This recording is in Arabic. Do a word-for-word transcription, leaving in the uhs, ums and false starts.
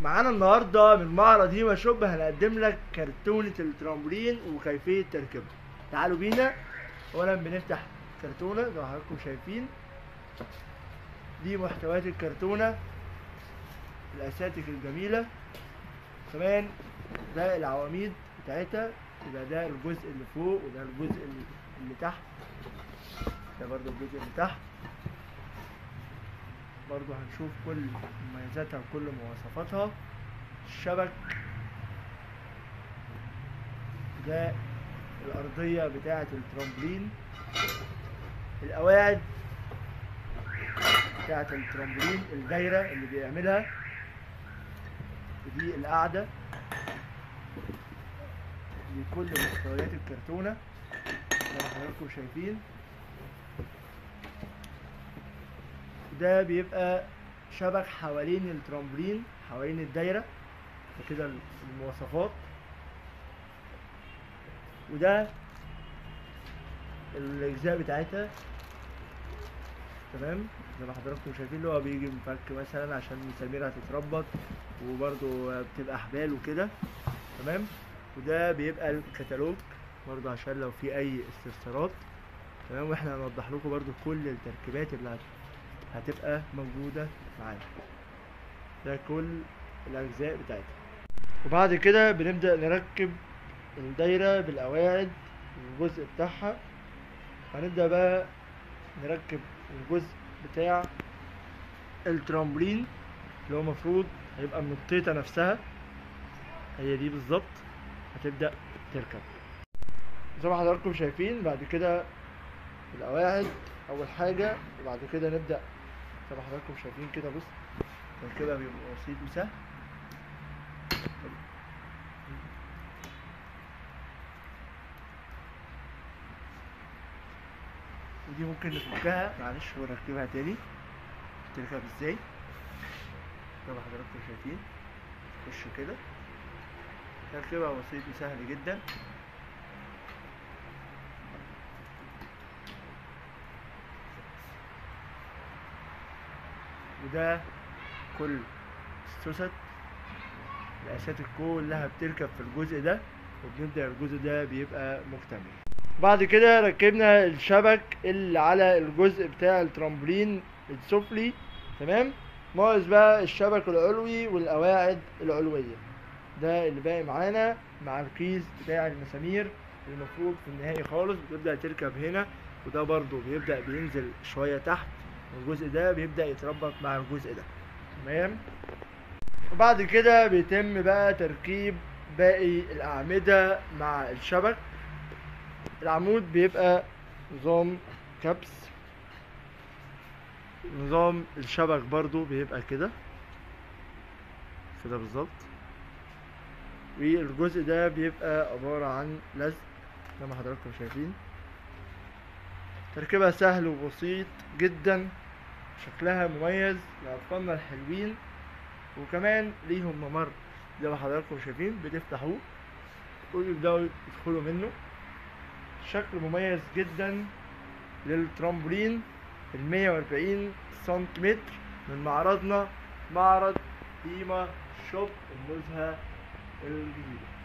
معانا النهارده من معرض هيما شوب هنقدم لك كرتونه الترامبولين وكيفيه تركيبها. تعالوا بينا. اولا بنفتح كرتونه زي ما حضراتكم شايفين، دي محتويات الكرتونه، الاساتك الجميله، كمان ده العواميد بتاعتها، يبقى ده الجزء اللي فوق وده الجزء اللي تحت، ده برده الجزء اللي تحت. برضو هنشوف كل مميزاتها وكل مواصفاتها. الشبك، ده الارضية بتاعة الترامبولين، القواعد بتاعة الترامبولين، الدايرة اللي بيعملها، ودي القاعدة. دي كل مستويات الكرتونة زي ما حضراتكم شايفين. ده بيبقى شبك حوالين الترامبولين حوالين الدايره كده المواصفات. وده الاجزاء بتاعتها تمام زي ما حضراتكم شايفين، اللي هو بيجي مفك مثلا عشان المسامير هتتربط، وبرده بتبقى حبال وكده تمام. وده بيبقى الكتالوج برده عشان لو في اي استفسارات تمام، واحنا هنوضح لكم برده كل التركيبات اللي هت هتبقى موجودة معانا. ده كل الأجزاء بتاعتها. وبعد كده بنبدأ نركب الدايرة بالقواعد الجزء بتاعها. هنبدأ بقى نركب الجزء بتاع الترامبولين اللي هو المفروض هيبقى من الحيطة نفسها، هي دي بالظبط هتبدأ تركب زي ما حضراتكم شايفين. بعد كده القواعد اول حاجه، وبعد كده نبدا زي ما حضراتكم شايفين كده. بص كده بيبقى بسيط وسهل. ودي ممكن نفكها معلش ونركبها تاني. تركب ازاي زي ما حضراتكم شايفين، تخش كده تركبها بسيط وسهل جدا. وده كل السوست، الاساتيك كلها بتركب في الجزء ده، وبنبدا الجزء ده بيبقى مكتمل. بعد كده ركبنا الشبك اللي على الجزء بتاع الترامبولين السفلي تمام، ناقص بقى الشبك العلوي والقواعد العلويه، ده اللي باقي معانا مع الكيس بتاع المسامير المفروض في النهائي خالص بتبدا تركب هنا. وده برضو بيبدا بينزل شويه تحت، والجزء ده بيبدأ يتربط مع الجزء ده تمام. وبعد كده بيتم بقى تركيب باقي الأعمدة مع الشبك. العمود بيبقى نظام كبس، نظام الشبك برضو بيبقى كده كده بالظبط. والجزء ده بيبقى عبارة عن لزق زي ما حضراتكم شايفين. تركيبها سهل وبسيط جدا، شكلها مميز لأطفالنا الحلوين، وكمان ليهم ممر زي ما حضراتكم شايفين بتفتحوه ويبدأوا يدخلوا منه. شكل مميز جدا للترامبولين المية وأربعين سنتيمتر من معرضنا، معرض هيما شوب النزهة الجديدة.